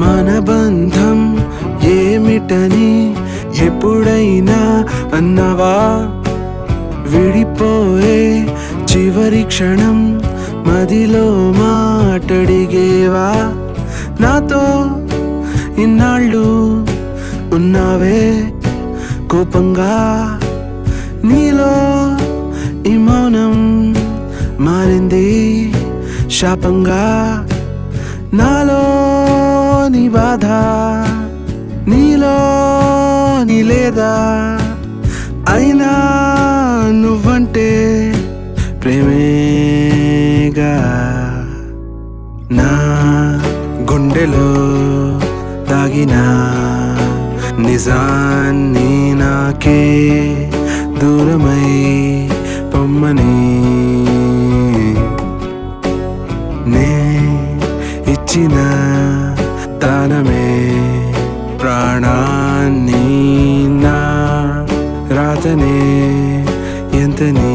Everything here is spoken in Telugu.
मन बंधम ఏమిటని ఎప్పుడైనా అన్నవా విడిపోయే చివరి క్షణం మదిలో మాటడిగేవా నాతో ఇన్నాళ్ళు ఉన్నావే కోపంగా నీలో ఈ మౌనం మారింది శాపంగా నాలో నీ బాధ నీలో నీలేదా అయినా నువ్వంటే ప్రేమేగా నా గుండెలో దాగిన నిజాన్ని నాకే దూరమై పొమ్మని నే ఇచ్చిన దానమే ప్రాణాన్ని నా రాతనే ఎంతని